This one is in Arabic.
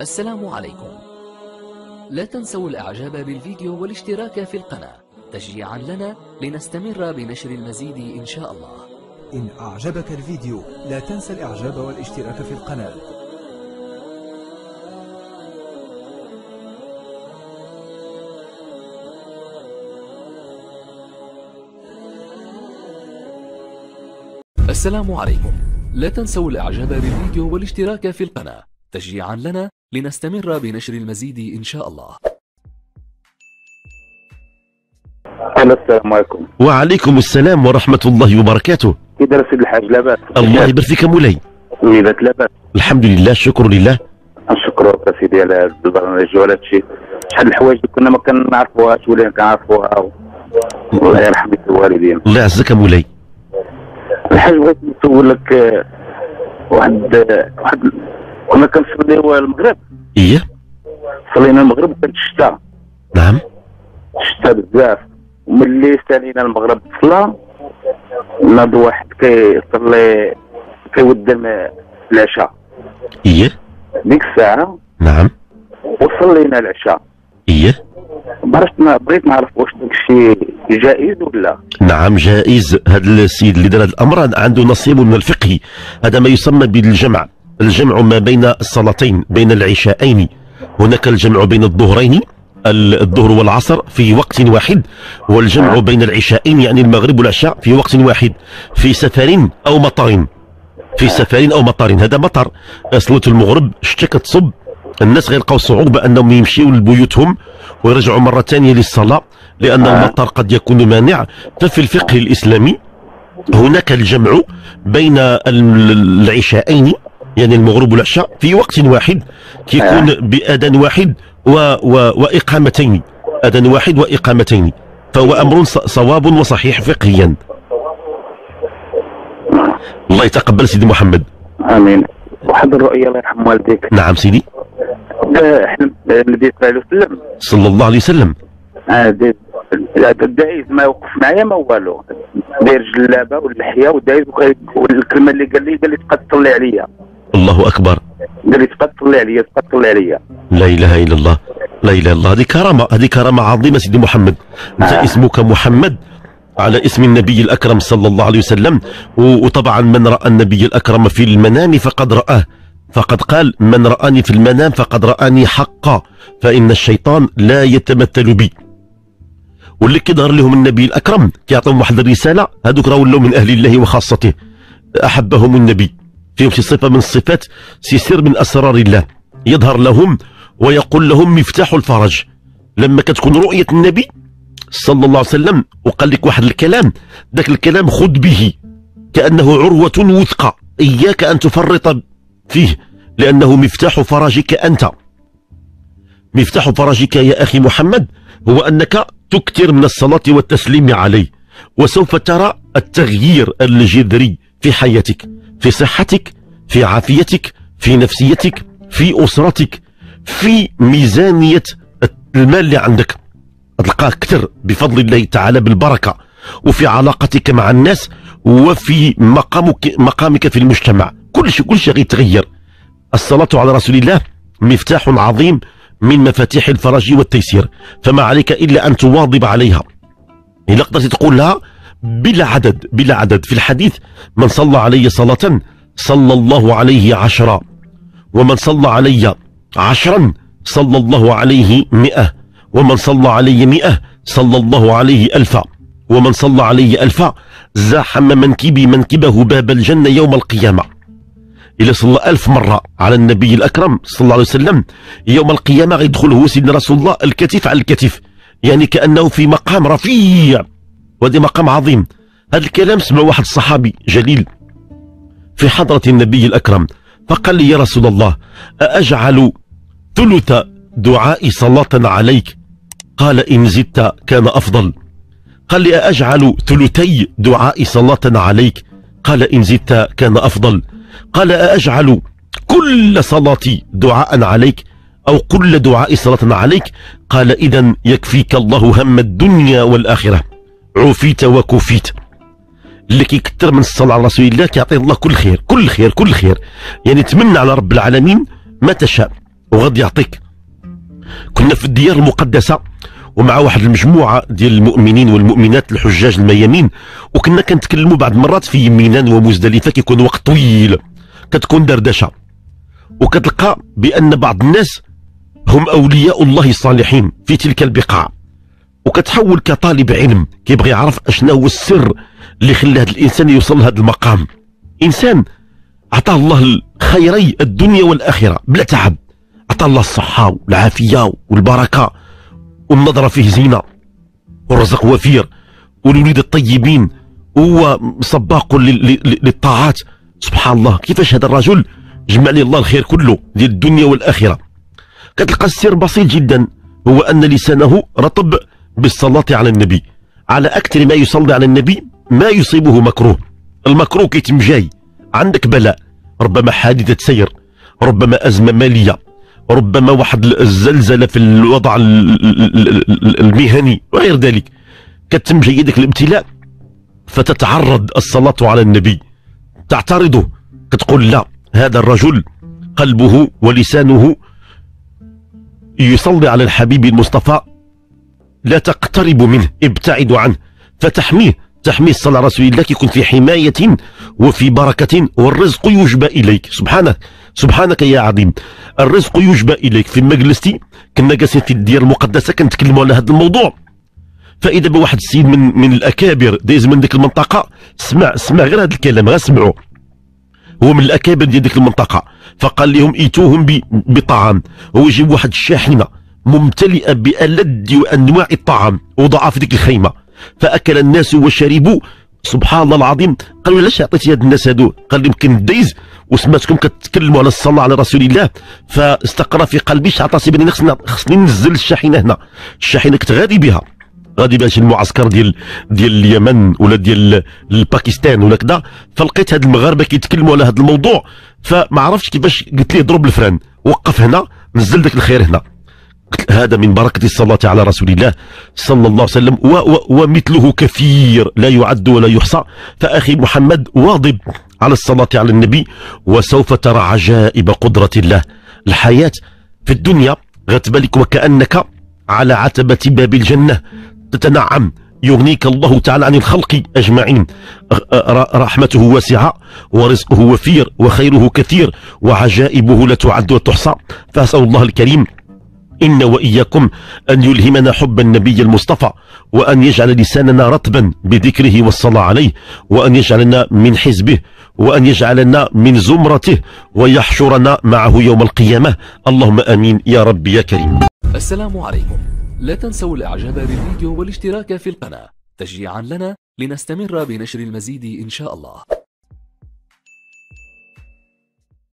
السلام عليكم. لا تنسوا الاعجاب بالفيديو والاشتراك في القناة تشجيعا لنا لنستمر بنشر المزيد ان شاء الله. إن أعجبك الفيديو لا تنسى الإعجاب والاشتراك في القناة. السلام عليكم. لا تنسوا الإعجاب بالفيديو والاشتراك في القناة تشجيعا لنا لنستمر بنشر المزيد إن شاء الله. السلام عليكم. وعليكم السلام ورحمة الله وبركاته. كده سيد الحاج لاباس؟ الله يبارك فيك يا مولاي. ويبات لاباس؟ الحمد لله شكر لله. نشكرك يا سيدي على البرنامج ولا شيء. شحال الحوايج اللي كنا ما كنعرفوهاش ولا كنعرفوها الله يرحم الوالدين. الله يعزك يا مولاي. الحاج بغيت نسولك واحد كنا كنصليو المغرب. اييه. صلينا المغرب كانت الشتاء. نعم. الشتاء بزاف. وملي سالينا المغرب صلاه ناض واحد كيصلي كيودم العشاء. اييه. ديك الساعه. نعم. وصلينا العشاء. اييه. بغيت نعرف واش داكشي جائز ولا؟ نعم جائز. هذا السيد اللي دار هذا الامر عنده نصيب من الفقه. هذا ما يسمى بالجمع، الجمع ما بين الصلاتين، بين العشاءين. هناك الجمع بين الظهرين، الظهر والعصر في وقت واحد، والجمع بين العشاءين يعني المغرب والعشاء في وقت واحد، في سفر او مطر. في سفر او مطر. هذا مطر، صلاة المغرب شتا كتصب، الناس غيلقاو صعوبه انهم يمشيو لبيوتهم ويرجعوا مره ثانيه للصلاه لان المطر قد يكون مانع. ففي الفقه الاسلامي هناك الجمع بين العشاءين يعني المغرب والعشاء في وقت واحد، كيكون بأذان واحد وإقامتين، أذان واحد وإقامتين، فهو أمر صواب وصحيح فقهيا. الله يتقبل سيدي محمد. آمين. واحد الرؤية الله يرحم والديك. نعم سيدي. حلم النبي صلى الله عليه وسلم. صلى الله عليه وسلم. الداعيز ما وقف معايا ما والو، داير جلابه واللحيه ودايز، والكلمه اللي قال لي تبقى تصلي عليا. الله اكبر. قال لي تبقى تصلي عليا، تبقى تصلي عليا. لا اله الا الله، لا اله الا الله. هذه كرامه، هذه كرامه عظيمه سيدي محمد. انت اسمك محمد على اسم النبي الاكرم صلى الله عليه وسلم، وطبعا من راى النبي الاكرم في المنام فقد راه، فقد قال من راني في المنام فقد راني حقا فان الشيطان لا يتمثل بي. واللي كيظهر لهم النبي الاكرم كيعطيهم واحد الرساله، هذوك راه ولاو من اهل الله وخاصته، احبهم النبي، فيهم شي صفه من الصفات، شي سر من اسرار الله يظهر لهم ويقول لهم مفتاح الفرج. لما كتكون رؤيه النبي صلى الله عليه وسلم وقال لك واحد الكلام، ذاك الكلام خذ به كانه عروه وثقه، اياك ان تفرط فيه لانه مفتاح فرجك انت. مفتاح فرجك يا اخي محمد هو انك تكثر من الصلاة والتسليم عليه، وسوف ترى التغيير الجذري في حياتك، في صحتك، في عافيتك، في نفسيتك، في أسرتك، في ميزانية المال اللي عندك تلقاه كثر بفضل الله تعالى بالبركة، وفي علاقتك مع الناس، وفي مقامك في المجتمع. كل شيء غيتغير. الصلاة على رسول الله مفتاح عظيم من مفاتيح الفرج والتيسير، فما عليك الا ان تواظب عليها. الا قدرت تقول لها بلا عدد بلا عدد. في الحديث من صلى علي صلاة صلى الله عليه عشرا، ومن صلى علي عشرا صلى الله عليه 100، ومن صلى علي 100 صلى الله عليه 1000، ومن صلى علي 1000 زاحم منكبه باب الجنة يوم القيامة. إلا صلى 1000 مرة على النبي الأكرم صلى الله عليه وسلم يوم القيامة غيدخل هو سيدنا رسول الله الكتف على الكتف، يعني كأنه في مقام رفيع، وهذا مقام عظيم. هذا الكلام سمع واحد الصحابي جليل في حضرة النبي الأكرم فقال لي يا رسول الله أأجعل ثلث دعائي صلاة عليك؟ قال إن زدت كان أفضل. قال لي أأجعل ثلثي دعائي صلاة عليك؟ قال إن زدت كان أفضل. قال أأجعل كل صلاتي دعاء عليك أو كل دعاء صلاة عليك؟ قال إذا يكفيك الله هم الدنيا والآخرة، عفيت وكفيت. اللي كيكثر من الصلاة على رسول الله كيعطيه الله كل خير كل خير كل خير، يعني تمنى على رب العالمين ما تشاء، وغادي يعطيك. كنا في الديار المقدسة ومع واحد المجموعة ديال المؤمنين والمؤمنات الحجاج الميامين، وكنا كنتكلموا بعض المرات في يمينان ومزدلفة، كيكون وقت طويل كتكون دردشة، وكتلقى بأن بعض الناس هم أولياء الله الصالحين في تلك البقعة، وكتحول كطالب علم كيبغي يعرف اشنا هو السر اللي خلى هذا الانسان يوصل لهذا المقام. انسان عطاه الله خيري الدنيا والاخره بلا تعب، عطاه الله الصحه والعافيه والبركه والنظره فيه زينه والرزق وفير والوليد الطيبين، هو سباق للطاعات. سبحان الله كيفاش هذا الرجل جمع لي الله الخير كله ديال الدنيا والاخره. كتلقى السر بسيط جدا، هو ان لسانه رطب بالصلاة على النبي، على أكثر ما يصلي على النبي ما يصيبه مكروه. المكروه كيتم جاي، عندك بلاء، ربما حادثة سير، ربما أزمة مالية، ربما واحد الزلزلة في الوضع المهني وغير ذلك، كتم جيدك الابتلاء فتتعرض الصلاة على النبي، تعترضه، كتقول لا، هذا الرجل قلبه ولسانه يصلي على الحبيب المصطفى، لا تقترب منه، ابتعدوا عنه، فتحميه، تحميه الصلاة على رسول الله كيكون في حماية وفي بركة، والرزق يجبى إليك. سبحانك سبحانك يا عظيم، الرزق يجبى إليك. في مجلستي كنا جالسين في الديار المقدسة كنتكلموا على هذا الموضوع، فإذا بواحد السيد من الأكابر دايز من ديك المنطقة، سمع غير هذا الكلام، غير سمعوا، هو من الأكابر ديال ديك المنطقة، فقال لهم ايتوهم بطعام. هو يجيب واحد الشاحنة ممتلئة بألد وأنواع الطعام وضعها في ديك الخيمة، فأكل الناس وشربوا. سبحان الله العظيم، قالوا علاش عطيتي هاد الناس هادو؟ قال لهم كنت دايز وسمعتكم كتكلموا على الصلاة على رسول الله، فاستقر في قلبي شعطاسي بأني خصني ننزل الشاحنة هنا. الشاحنة كنت غادي بها شي المعسكر ديال اليمن ولا ديال الباكستان ولا كذا، فلقيت هاد المغاربة كيتكلموا على هاد الموضوع، فما عرفتش كيفاش قلت ليه ضرب الفران، وقف هنا، نزل داك الخير هنا. هذا من بركة الصلاة على رسول الله صلى الله عليه وسلم، ومثله كثير لا يعد ولا يحصى. فأخي محمد واظب على الصلاة على النبي وسوف ترى عجائب قدرة الله. الحياة في الدنيا غتبلك وكأنك على عتبة باب الجنة تتنعم، يغنيك الله تعالى عن الخلق أجمعين، رحمته واسعة ورزقه وفير وخيره كثير وعجائبه لا تعد وتحصى. فأسأل الله الكريم إن وإياكم أن يلهمنا حب النبي المصطفى، وأن يجعل لساننا رطبا بذكره والصلاة عليه، وأن يجعلنا من حزبه، وأن يجعلنا من زمرته، ويحشرنا معه يوم القيامة. اللهم آمين يا رب يا كريم. السلام عليكم، لا تنسوا الإعجاب بالفيديو والاشتراك في القناة تشجيعا لنا لنستمر بنشر المزيد إن شاء الله.